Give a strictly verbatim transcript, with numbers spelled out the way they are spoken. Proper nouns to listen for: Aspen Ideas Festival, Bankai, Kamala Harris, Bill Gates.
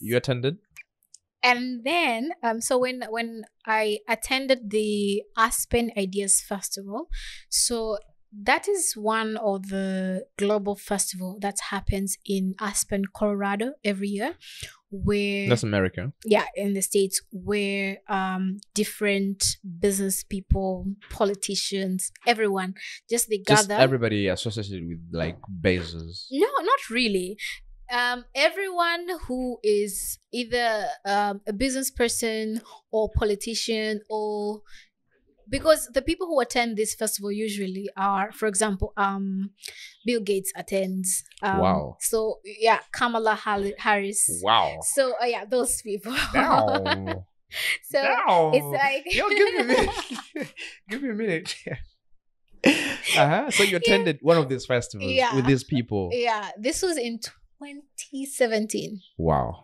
You attended? And then, um, so when when I attended the Aspen Ideas Festival, so that is one of the global festival that happens in Aspen, Colorado every year, where that's America. Yeah, in the States, where um different business people, politicians, everyone just they just gather. Everybody associated with like business. No, not really. Um, everyone who is either um, a business person or politician, or because the people who attend this festival usually are, for example, um, Bill Gates attends. Um, wow. So yeah, Kamala Harris. Wow. So uh, yeah, those people. No. So no. It's like yo, give me a minute. Give me a minute. Uh-huh. So you attended yeah. one of these festivals yeah. with these people. Yeah. This was in twenty seventeen. Wow.